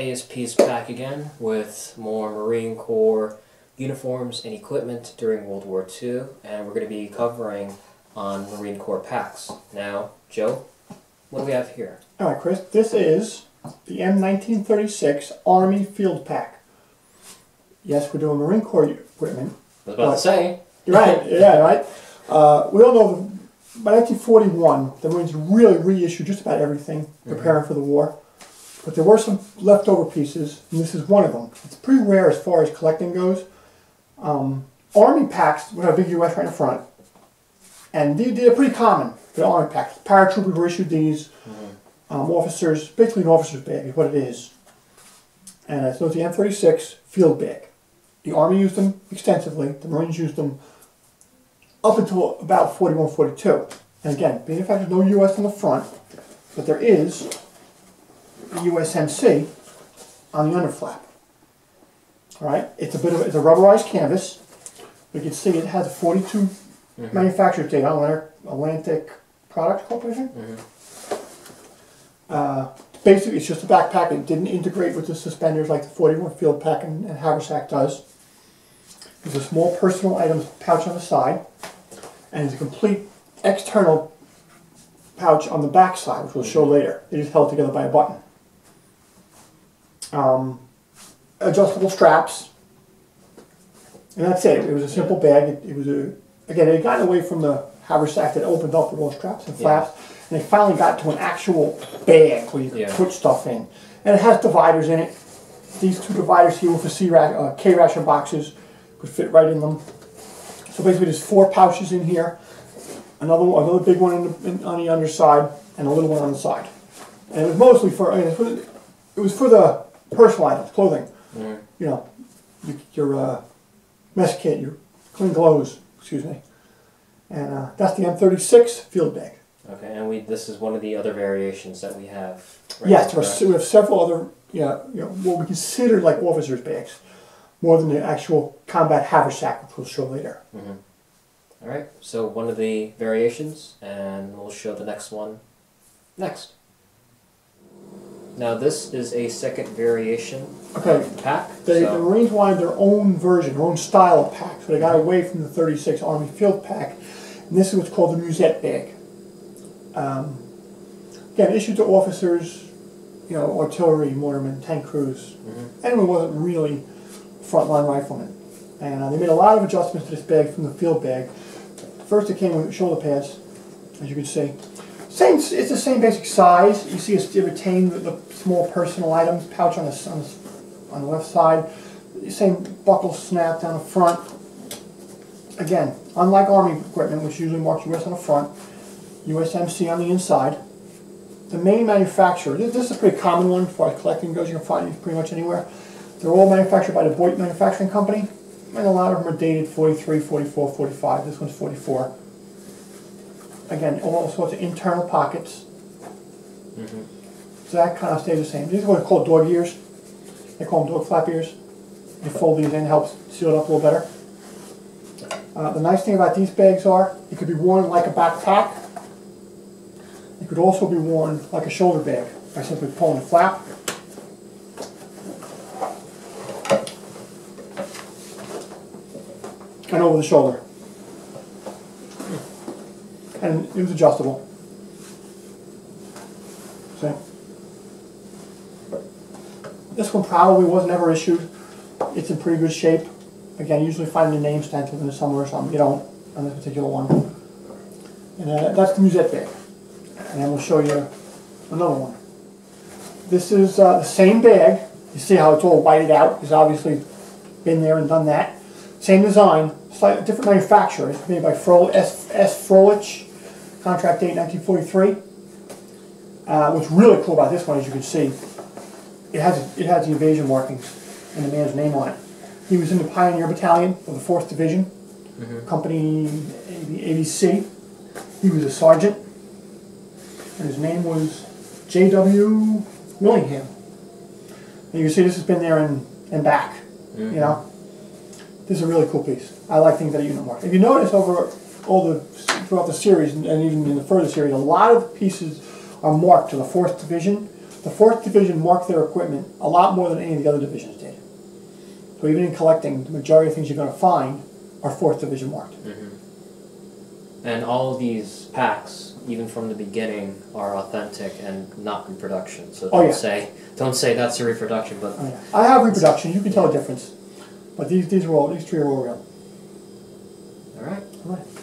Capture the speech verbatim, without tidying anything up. A S P is back again with more Marine Corps uniforms and equipment during World War Two, and we're going to be covering on Marine Corps packs. Now, Joe, what do we have here? All right, Chris, this is the M nineteen thirty-six Army Field Pack. Yes, we're doing Marine Corps equipment. I was about to say. You're right, yeah, right. Uh, we all know by nineteen forty-one, the Marines really reissued just about everything preparing mm-hmm. for the war. But there were some leftover pieces, and this is one of them. It's pretty rare as far as collecting goes. Um, Army packs would have a big U S right in front, and they, they're pretty common, the Army packs. Paratroopers were issued these, mm-hmm. um, officers, basically an officer's bag is what it is. And uh, so it's the M thirty-six field bag. The Army used them extensively, the Marines used them up until about forty-one, forty-two. And again, being the fact there's no U S on the front, but there is the U S M C on the underflap. Alright, it's a bit of it's a rubberized canvas. We can see it has a forty-two mm-hmm. manufacturer's date on Atlantic Product Corporation. Mm-hmm. uh, basically, it's just a backpack. It didn't integrate with the suspenders like the forty-one field pack and, and haversack does. There's a small personal items pouch on the side, and there's a complete external pouch on the back side, which we'll show later. It is held together by a button. Um, adjustable straps, and that's it. It was a simple bag. It, it was a again. It had gotten away from the haversack that opened up with all straps and flaps, yeah. and they finally got to an actual bag where you could yeah. put stuff in. And it has dividers in it. These two dividers here were for C uh, K ration boxes, could fit right in them. So basically, there's four pouches in here. Another one, another big one in the, in, on the underside, and a little one on the side. And it was mostly for. I mean, it was for the, it was for the personal items, clothing, yeah. you know, your uh, mess kit, your clean clothes, excuse me. And uh, that's the M thirty-six field bag. Okay, and we this is one of the other variations that we have. Right yes, now, there are, we have several other, yeah, you know, what we consider like officers' bags, more than the actual combat haversack, which we'll show later. Mm-hmm. All right, so one of the variations, and we'll show the next one next. Now this is a second variation okay. of the pack. They, so. The Marines wanted their own version, their own style of pack, so they got away from the thirty-six Army Field Pack. And this is what's called the Musette bag. Um, again, issued to officers, you know, artillery, mortarmen, tank crews, mm-hmm. anyone who wasn't really frontline riflemen. And uh, they made a lot of adjustments to this bag from the field bag. First it came with shoulder pads, as you can see. Same, it's the same basic size. You see, it's retained the small personal items pouch on the on the, on the left side. The same buckle snap down the front. Again, unlike Army equipment, which usually marks U S on the front, U S M C on the inside. The main manufacturer. This, this is a pretty common one as far as collecting goes. You can find it pretty much anywhere. They're all manufactured by the Boyt Manufacturing Company, and a lot of them are dated forty-three, forty-four, forty-five. This one's forty-four. Again, all sorts of internal pockets. Mm-hmm. So that kind of stays the same. These are what are called dog ears. They call them dog flap ears. You fold these in, helps seal it up a little better. Uh, the nice thing about these bags are, it could be worn like a backpack. It could also be worn like a shoulder bag by simply pulling the flap. And over the shoulder. And it was adjustable. So this one probably was never issued. It's in pretty good shape. Again, usually find the name stamped within the somewhere or something. You don't on this particular one. And uh, that's the Musette bag. And then we'll show you another one. This is uh, the same bag. You see how it's all whited out. It's obviously been there and done that. Same design, slightly different manufacturer. It's made by Frolich, S. S. Frolich. Contract date nineteen forty-three. Uh, what's really cool about this one, as you can see, it has it has the invasion markings and the man's name on it. He was in the Pioneer Battalion of the Fourth Division, mm-hmm. Company A B C. He was a sergeant, and his name was J W Willingham. And you can see this has been there and and back, mm-hmm. you know. This is a really cool piece. I like things that are unit marked. If you notice over all the throughout the series and even in the further series, a lot of pieces are marked to the fourth Division The fourth Division marked their equipment a lot more than any of the other divisions did. So even in collecting, the majority of things you're going to find are fourth Division marked. Mm-hmm. And all these packs, even from the beginning, are authentic and not reproduction. So don't oh, yeah. say don't say that's a reproduction. But oh, yeah. I have reproduction. You can tell yeah. a difference. But these these are all these three are all real. All right. All right.